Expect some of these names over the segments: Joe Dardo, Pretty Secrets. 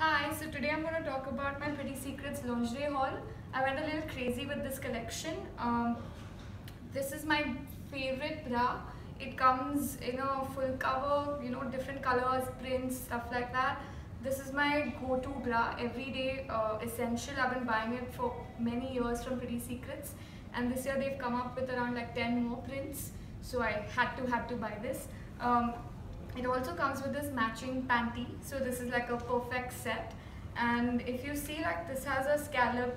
Hi, so today I'm going to talk about my Pretty Secrets lingerie haul. I went a little crazy with this collection. This is my favorite bra. It comes in a full cover, you know, different colors, prints, stuff like that. This is my go-to bra, everyday essential. I've been buying it for many years from Pretty Secrets, and this year they've come up with around like 10 more prints, so I had to buy this. It also comes with this matching panty, so this is like a perfect set. And if you see, like, this has a scallop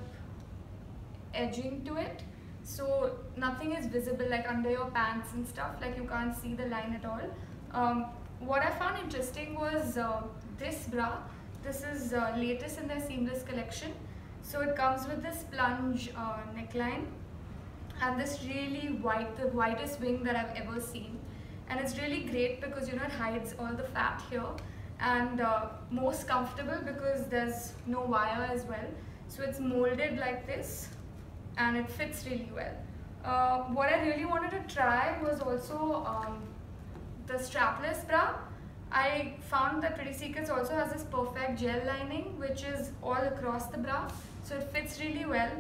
edging to it, so nothing is visible, like under your pants and stuff, like you can't see the line at all. What I found interesting was this bra. This is latest in their seamless collection, so it comes with this plunge neckline and this really wide, the widest wing that I've ever seen. And it's really great because, you know, it hides all the fat here, and most comfortable because there's no wire as well. So it's molded like this and it fits really well. What I really wanted to try was also the strapless bra. I found that Pretty Secrets also has this perfect gel lining which is all across the bra, so it fits really well.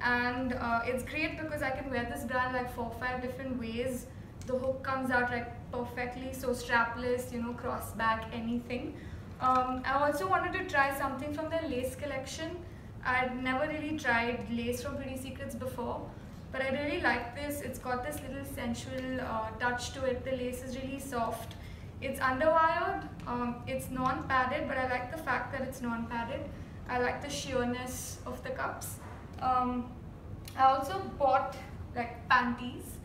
And it's great because I can wear this bra in like 4 or 5 different ways. The hook comes out like perfectly, so strapless, you know, cross back, anything. I also wanted to try something from their lace collection. I'd never really tried lace from Pretty Secrets before, but I really like this. It's got this little sensual touch to it. The lace is really soft. It's underwired, it's non-padded, but I like the fact that it's non-padded. I like the sheerness of the cups. I also bought like panties,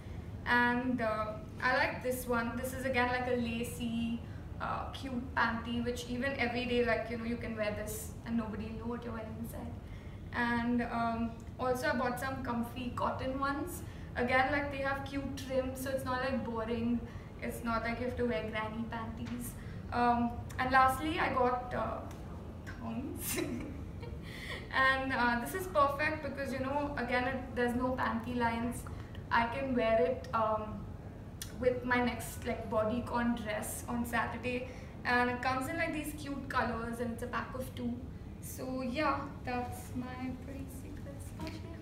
and I like this one. This is again like a lacy cute panty, which even every day, like, you know, you can wear this and nobody know what you're wearing inside. And also I bought some comfy cotton ones. Again, like, they have cute trim, so it's not like boring, it's not like you have to wear granny panties. And lastly, I got thongs and this is perfect because, you know, again, there's no panty lines. I can wear it with my next, like, bodycon dress on Saturday, and it comes in like these cute colors, and it's a pack of 2. So yeah, that's my Pretty Secrets.